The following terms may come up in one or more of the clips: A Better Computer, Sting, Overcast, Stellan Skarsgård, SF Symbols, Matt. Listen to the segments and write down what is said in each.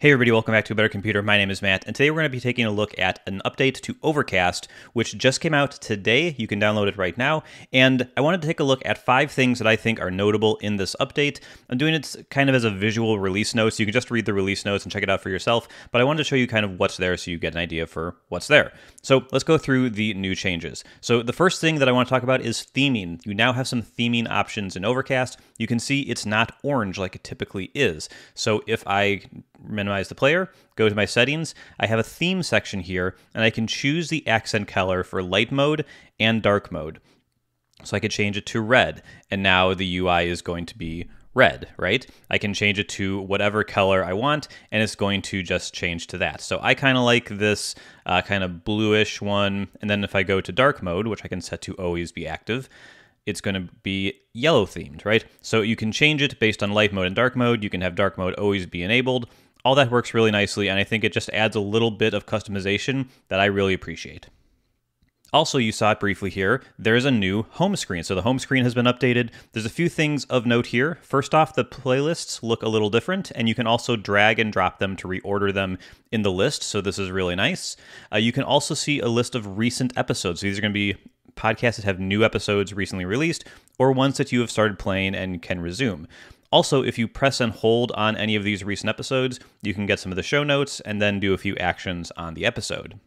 Hey everybody, welcome back to A Better Computer. My name is Matt, and today we're going to be taking a look at an update to Overcast, which just came out today. You can download it right now, and I wanted to take a look at 5 things that I think are notable in this update. I'm doing it kind of as a visual release note, so you can just read the release notes and check it out for yourself, but I wanted to show you kind of what's there so you get an idea for what's there. So let's go through the new changes. So the first thing that I want to talk about is theming. You now have some theming options in Overcast. You can see it's not orange like it typically is. So if I minimize the player, go to my settings, I have a theme section here, and I can choose the accent color for light mode and dark mode. So I could change it to red, and now the UI is going to be red, right? I can change it to whatever color I want, and it's going to just change to that. So I kind of like this kind of bluish one, and then if I go to dark mode, which I can set to always be active, it's going to be yellow themed, right? So you can change it based on light mode and dark mode. You can have dark mode always be enabled. All that works really nicely, and I think it just adds a little bit of customization that I really appreciate. Also, you saw it briefly here, there's a new home screen. So the home screen has been updated. There's a few things of note here. First off, the playlists look a little different, and you can also drag and drop them to reorder them in the list, so this is really nice. You can also see a list of recent episodes. So these are going to be podcasts that have new episodes recently released, or ones that you have started playing and can resume. Also, if you press and hold on any of these recent episodes, you can get some of the show notes and then do a few actions on the episode.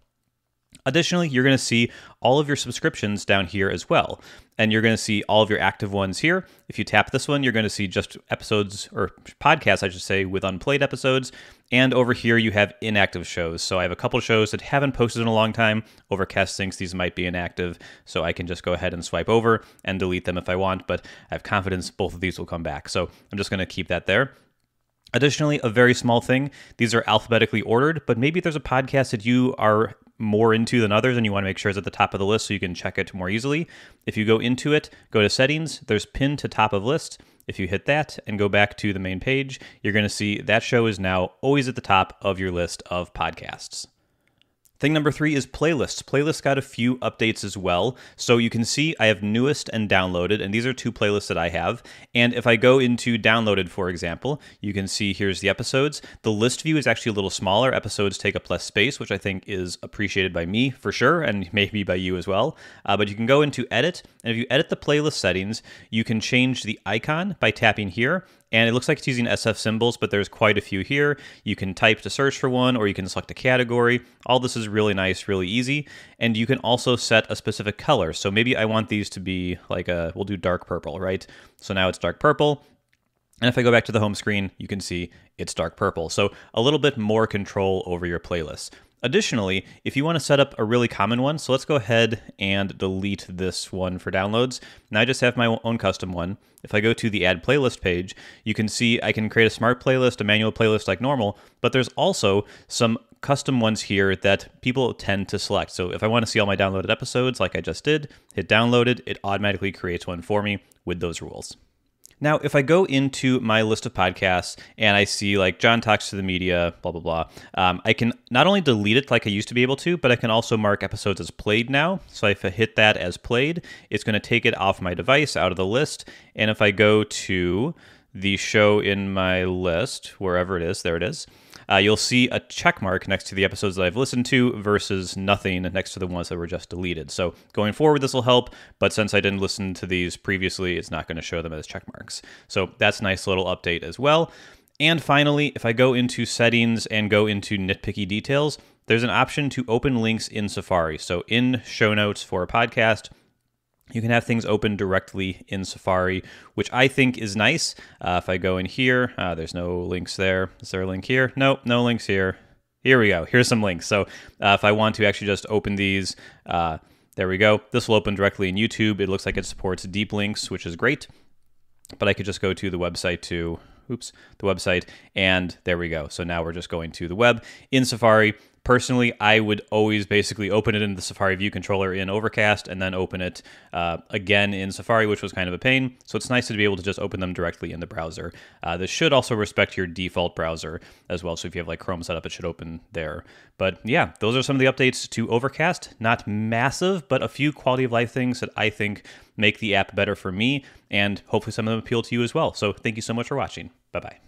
Additionally, you're going to see all of your subscriptions down here as well. And you're going to see all of your active ones here. If you tap this one, you're going to see just episodes, or podcasts, I should say, with unplayed episodes. And over here, you have inactive shows. So I have a couple of shows that haven't posted in a long time. Overcast thinks these might be inactive, so I can just go ahead and swipe over and delete them if I want, but I have confidence both of these will come back. So I'm just going to keep that there. Additionally, a very small thing, these are alphabetically ordered, but maybe there's a podcast that you are more into than others and you want to make sure it's at the top of the list so you can check it more easily. If you go into it, go to settings, there's pin to top of list. If you hit that and go back to the main page, you're going to see that show is now always at the top of your list of podcasts. Thing number 3 is playlists. Playlists got a few updates as well. So you can see I have newest and downloaded, and these are 2 playlists that I have. And if I go into downloaded, for example, you can see here's the episodes. The list view is actually a little smaller. Episodes take up less space, which I think is appreciated by me for sure, and maybe by you as well. But you can go into edit, and if you edit the playlist settings, you can change the icon by tapping here. And it looks like it's using SF symbols, but there's quite a few here. You can type to search for one, or you can select a category. All this is really nice, really easy. And you can also set a specific color. So maybe I want these to be like a, we'll do dark purple, right? So now it's dark purple. And if I go back to the home screen, you can see it's dark purple. So a little bit more control over your playlists. Additionally, if you want to set up a really common one, so let's go ahead and delete this one for downloads. Now I just have my own custom one. If I go to the add playlist page, you can see I can create a smart playlist, a manual playlist like normal, but there's also some custom ones here that people tend to select. So if I want to see all my downloaded episodes like I just did, hit downloaded, it automatically creates one for me with those rules. Now, if I go into my list of podcasts and I see like John Talks to the Media, blah, blah, blah, I can not only delete it like I used to be able to, but I can also mark episodes as played now. So if I hit that as played, it's going to take it off my device, out of the list. And if I go to the show in my list, wherever it is, there it is, you'll see a check mark next to the episodes that I've listened to versus nothing next to the ones that were just deleted. So going forward, this will help, but since I didn't listen to these previously, it's not going to show them as check marks. So that's a nice little update as well. And finally, if I go into settings and go into nitpicky details, there's an option to open links in Safari. So in show notes for a podcast, you can have things open directly in Safari, which I think is nice. If I go in here, there's no links there. Is there a link here? Nope, no links here. Here we go. Here's some links. So if I want to actually just open these, there we go. This will open directly in YouTube. It looks like it supports deep links, which is great. But I could just go to the website to, oops, the website, and there we go. So now we're just going to the web in Safari. Personally, I would always basically open it in the Safari view controller in Overcast and then open it again in Safari, which was kind of a pain. So it's nice to be able to just open them directly in the browser. This should also respect your default browser as well. So if you have like Chrome set up, it should open there. But yeah, those are some of the updates to Overcast. Not massive, but a few quality of life things that I think make the app better for me, and hopefully some of them appeal to you as well. So thank you so much for watching. Bye-bye.